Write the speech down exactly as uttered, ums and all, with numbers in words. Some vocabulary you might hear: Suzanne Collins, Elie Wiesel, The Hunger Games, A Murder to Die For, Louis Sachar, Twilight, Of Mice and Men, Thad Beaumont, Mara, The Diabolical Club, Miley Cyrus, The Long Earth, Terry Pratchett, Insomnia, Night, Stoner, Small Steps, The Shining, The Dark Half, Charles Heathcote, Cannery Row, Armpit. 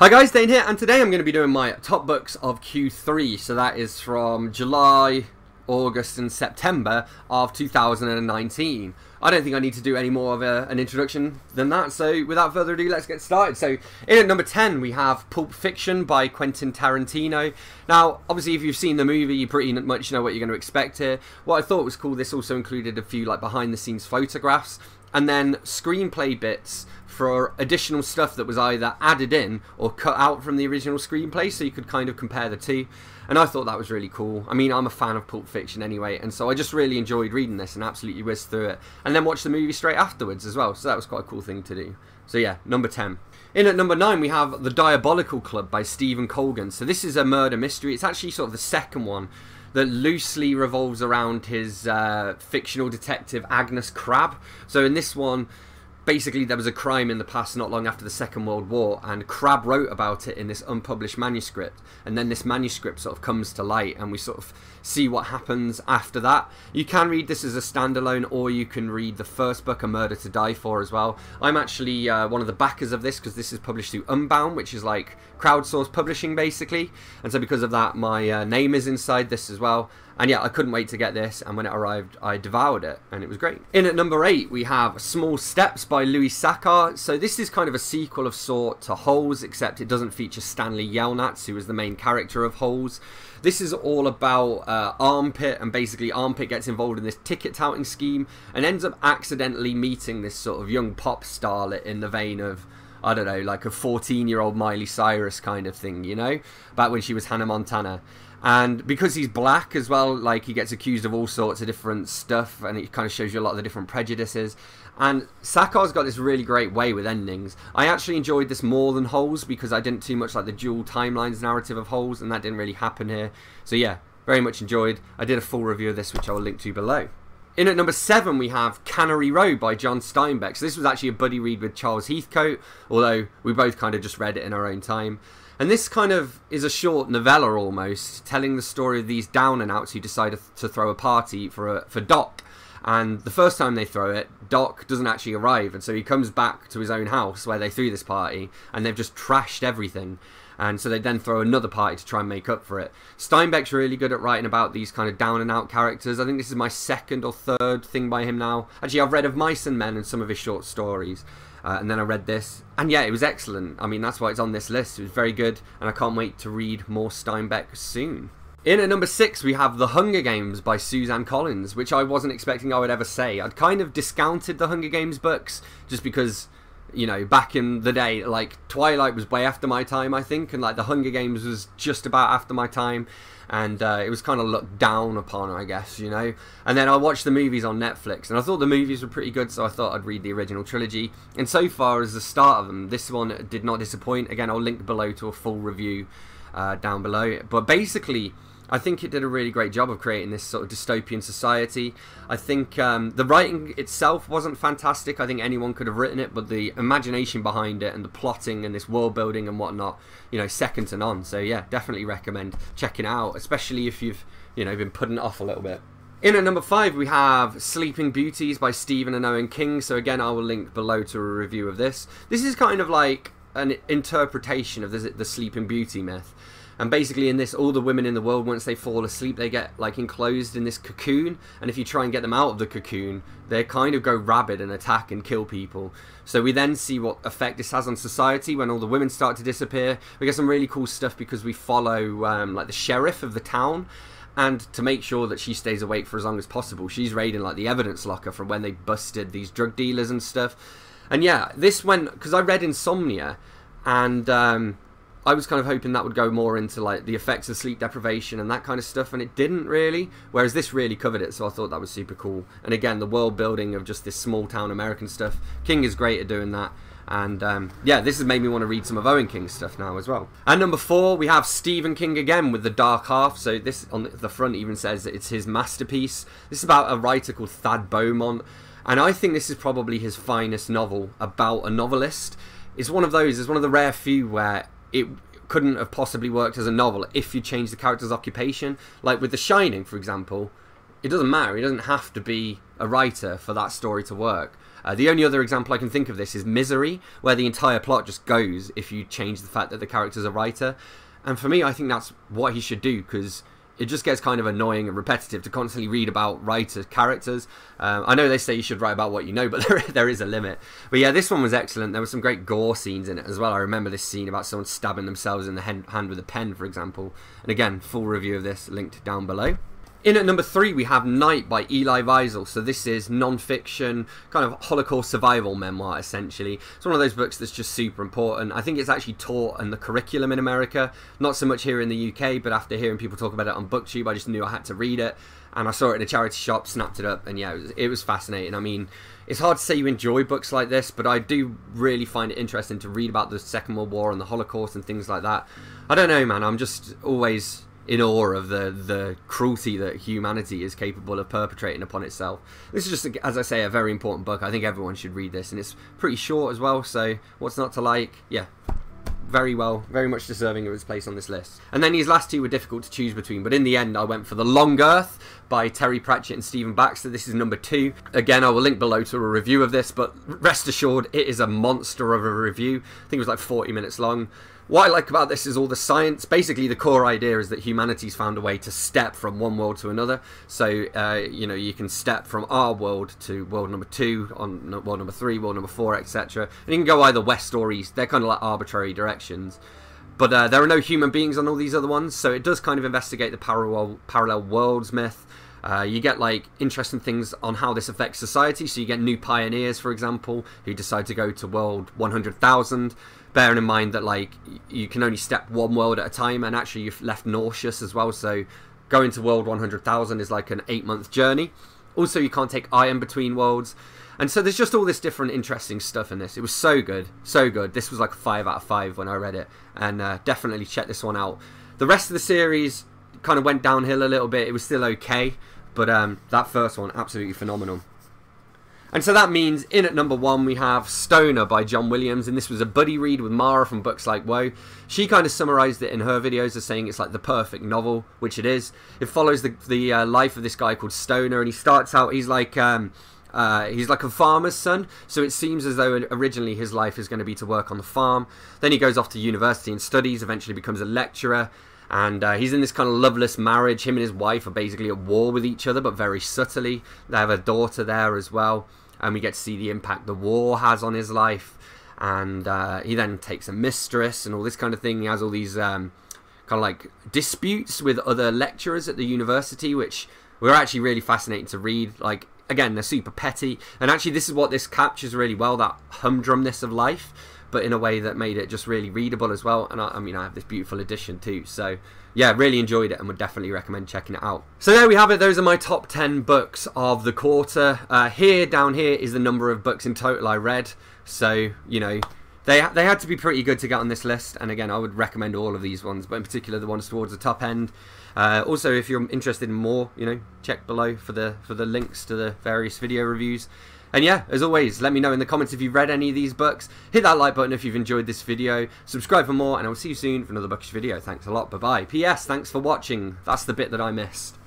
Hi guys, Dane here, and today I'm going to be doing my top books of Q three, so that is from July, August and September of two thousand nineteen. I don't think I need to do any more of a, an introduction than that, so without further ado, let's get started. So in at number ten we have Pulp Fiction by Quentin Tarantino. Now obviously if you've seen the movie you pretty much know what you're going to expect here. What I thought was cool, this also included a few like behind the scenes photographs and then screenplay bits for additional stuff that was either added in or cut out from the original screenplay, so you could kind of compare the two, and I thought that was really cool. I mean, I'm a fan of Pulp Fiction anyway, and so I just really enjoyed reading this and absolutely whizzed through it, and then watched the movie straight afterwards as well, so that was quite a cool thing to do. So yeah, number ten. In at number nine we have The Diabolical Club by Stevyn Colgan. So this is a murder mystery. It's actually sort of the second one that loosely revolves around his uh, fictional detective Agnes Crab. So in this one, basically there was a crime in the past not long after the Second World War, and Crab wrote about it in this unpublished manuscript, and then this manuscript sort of comes to light and we sort of see what happens after that. You can read this as a standalone, or you can read the first book, A Murder to Die For, as well. I'm actually uh, one of the backers of this because this is published through Unbound, which is like crowdsourced publishing basically, and so because of that my uh, name is inside this as well. And yeah, I couldn't wait to get this, and when it arrived, I devoured it, and it was great. In at number eight, we have Small Steps by Louis Sachar. So this is kind of a sequel of sort to Holes, except it doesn't feature Stanley Yelnats, who is the main character of Holes. This is all about uh, Armpit, and basically Armpit gets involved in this ticket touting scheme, and ends up accidentally meeting this sort of young pop starlet in the vein of, I don't know, like a fourteen-year-old Miley Cyrus kind of thing, you know? Back when she was Hannah Montana. And because he's black as well, like, he gets accused of all sorts of different stuff, and it kind of shows you a lot of the different prejudices. And Sachar's got this really great way with endings. I actually enjoyed this more than Holes because I didn't too much like the dual timelines narrative of Holes, and that didn't really happen here. So yeah, very much enjoyed. I did a full review of this, which I will link to below. In at number seven, we have Cannery Row by John Steinbeck. So this was actually a buddy read with Charles Heathcote, although we both kind of just read it in our own time. And this kind of is a short novella almost, telling the story of these down and outs who decide to throw a party for, a, for Doc. And the first time they throw it, Doc doesn't actually arrive. And so he comes back to his own house where they threw this party, and they've just trashed everything. And so they then throw another party to try and make up for it. Steinbeck's really good at writing about these kind of down and out characters. I think this is my second or third thing by him now. Actually, I've read Of Mice and Men and some of his short stories. Uh, and then I read this. And yeah, it was excellent. I mean, that's why it's on this list. It was very good. And I can't wait to read more Steinbeck soon. In at number six, we have The Hunger Games by Suzanne Collins, which I wasn't expecting I would ever say. I'd kind of discounted the Hunger Games books just because, you know, back in the day, like, Twilight was way after my time, I think, and like The Hunger Games was just about after my time, and uh, it was kind of looked down upon, I guess, you know. And then I watched the movies on Netflix, and I thought the movies were pretty good, so I thought I'd read the original trilogy, and so far as the start of them, this one did not disappoint. Again, I'll link below to a full review uh, down below, but basically I think it did a really great job of creating this sort of dystopian society. I think um, the writing itself wasn't fantastic. I think anyone could have written it, but the imagination behind it and the plotting and this world building and whatnot, you know, second to none. So yeah, definitely recommend checking it out, especially if you've, you know, been putting it off a little bit. In at number five, we have Sleeping Beauties by Stephen and Owen King. So again, I will link below to a review of this. This is kind of like an interpretation of the, the Sleeping Beauty myth. And basically in this, all the women in the world, once they fall asleep, they get like enclosed in this cocoon. And if you try and get them out of the cocoon, they kind of go rabid and attack and kill people. So we then see what effect this has on society when all the women start to disappear. We get some really cool stuff because we follow um, like the sheriff of the town. And to make sure that she stays awake for as long as possible, she's raiding like the evidence locker from when they busted these drug dealers and stuff. And yeah, this went, because I read Insomnia, and Um, I was kind of hoping that would go more into like the effects of sleep deprivation and that kind of stuff, and it didn't really, whereas this really covered it, so I thought that was super cool. And again, the world building of just this small town American stuff, King is great at doing that. And um, yeah, this has made me want to read some of Owen King's stuff now as well. And number four, we have Stephen King again with The Dark Half. So this on the front even says that it's his masterpiece. This is about a writer called Thad Beaumont, and I think this is probably his finest novel about a novelist. It's one of those, it's one of the rare few where it couldn't have possibly worked as a novel if you changed the character's occupation. Like with The Shining, for example, it doesn't matter. It doesn't have to be a writer for that story to work. Uh, the only other example I can think of this is Misery, where the entire plot just goes if you change the fact that the character's a writer. And for me, I think that's what he should do, because it just gets kind of annoying and repetitive to constantly read about writer characters. Um, I know they say you should write about what you know, but there, there is a limit. But yeah, this one was excellent. There were some great gore scenes in it as well. I remember this scene about someone stabbing themselves in the hand with a pen, for example. And again, full review of this linked down below. In at number three, we have Night by Elie Wiesel. So this is non-fiction, kind of Holocaust survival memoir, essentially. It's one of those books that's just super important. I think it's actually taught in the curriculum in America. Not so much here in the U K, but after hearing people talk about it on BookTube, I just knew I had to read it. And I saw it in a charity shop, snapped it up, and yeah, it was, it was fascinating. I mean, it's hard to say you enjoy books like this, but I do really find it interesting to read about the Second World War and the Holocaust and things like that. I don't know, man. I'm just always in awe of the, the cruelty that humanity is capable of perpetrating upon itself. This is just, as I say, a very important book. I think everyone should read this, and it's pretty short as well, so what's not to like? Yeah, very well, very much deserving of its place on this list. And then these last two were difficult to choose between, but in the end I went for The Long Earth by Terry Pratchett and Stephen Baxter. This is number two. Again, I will link below to a review of this, but rest assured, it is a monster of a review. I think it was like forty minutes long. What I like about this is all the science. Basically, the core idea is that humanity's found a way to step from one world to another. So, uh, you know, you can step from our world to world number two, on world number three, world number four, et cetera. And you can go either west or east. They're kind of like arbitrary directions. But uh, there are no human beings on all these other ones, so it does kind of investigate the parallel, parallel worlds myth. Uh, you get like interesting things on how this affects society. So you get new pioneers, for example, who decide to go to world one hundred thousand, bearing in mind that like you can only step one world at a time, and actually you're left nauseous as well. So going to world one hundred thousand is like an eight month journey. Also, you can't take iron between worlds. And so there's just all this different interesting stuff in this. It was so good, so good. This was like a five out of five when I read it, and uh, definitely check this one out. The rest of the series kind of went downhill a little bit. It was still okay, but um, that first one, absolutely phenomenal. And so that means in at number one we have Stoner by John Williams, and this was a buddy read with Mara from Books Like Woe. She kind of summarized it in her videos as saying it's like the perfect novel, which it is. It follows the, the uh, life of this guy called Stoner, and he starts out, he's like um, Uh, he's like a farmer's son, so it seems as though originally his life is going to be to work on the farm. Then he goes off to university and studies, eventually becomes a lecturer, and uh, he's in this kind of loveless marriage. Him and his wife are basically at war with each other, but very subtly. They have a daughter there as well, and we get to see the impact the war has on his life. And uh, he then takes a mistress and all this kind of thing. He has all these um, kind of like disputes with other lecturers at the university, which were actually really fascinating to read. Like, again, they're super petty, and actually this is what this captures really well, that humdrumness of life, but in a way that made it just really readable as well. And I, I mean, I have this beautiful edition too, so yeah, really enjoyed it and would definitely recommend checking it out. So there we have it. Those are my top ten books of the quarter. Uh, here, down here, is the number of books in total I read, so you know, They, they had to be pretty good to get on this list, and again, I would recommend all of these ones, but in particular the ones towards the top end. Uh, also, if you're interested in more, you know, check below for the for the links to the various video reviews. And yeah, as always, let me know in the comments if you've read any of these books. Hit that like button if you've enjoyed this video. Subscribe for more, and I will see you soon for another bookish video. Thanks a lot. Bye bye. P S Thanks for watching. That's the bit that I missed.